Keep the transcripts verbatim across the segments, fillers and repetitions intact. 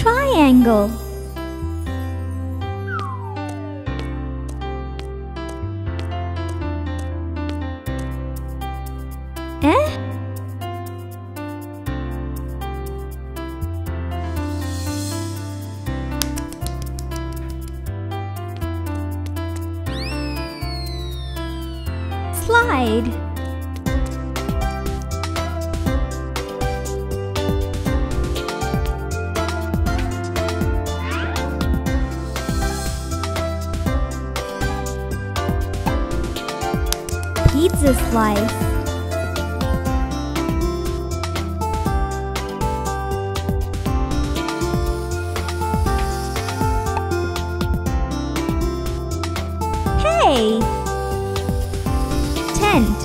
triangle. Eh? Slide. Pizza slice. Tent.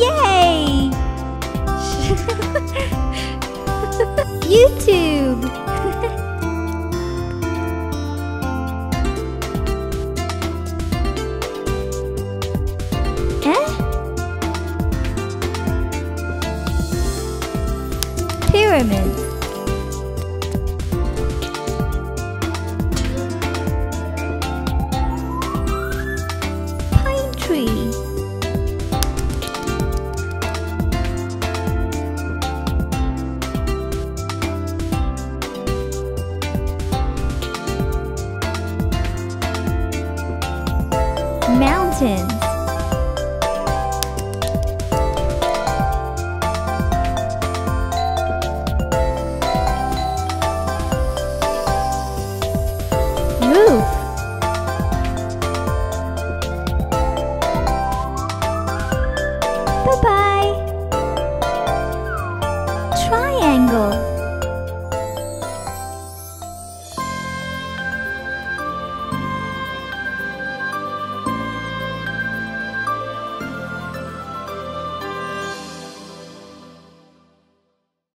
Yay! YouTube. Eh? Pyramids. Pine tree. Mountains.